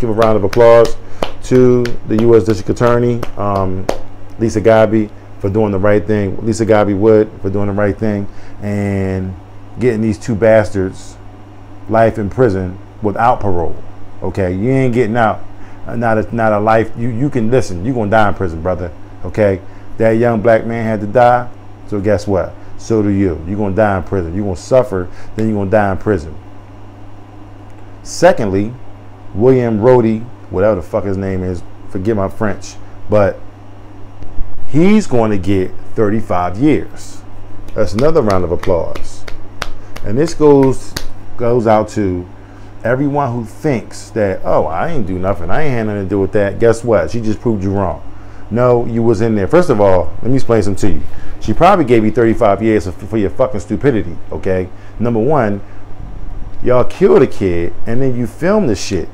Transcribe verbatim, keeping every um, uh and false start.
Let's give a round of applause to the U S District Attorney, um, Lisa Godbey, for doing the right thing. Lisa Godbey Wood for doing the right thing and getting these two bastards life in prison without parole. Okay, you ain't getting out. Not a, not a life. You you can listen. You're gonna die in prison, brother. Okay, that young black man had to die. So guess what? So do you. You're gonna die in prison. You're gonna suffer. Then you're gonna die in prison. Secondly, William Roddie, whatever the fuck his name is, forgive my French, but he's going to get thirty-five years. That's another round of applause. And this goes goes out to everyone who thinks that, oh, I ain't do nothing, I ain't had nothing to do with that. Guess what? She just proved you wrong. No, you was in there. First of all, let me explain something to you. She probably gave you thirty-five years for your fucking stupidity, okay? Number one, y'all killed a kid and then you filmed this shit.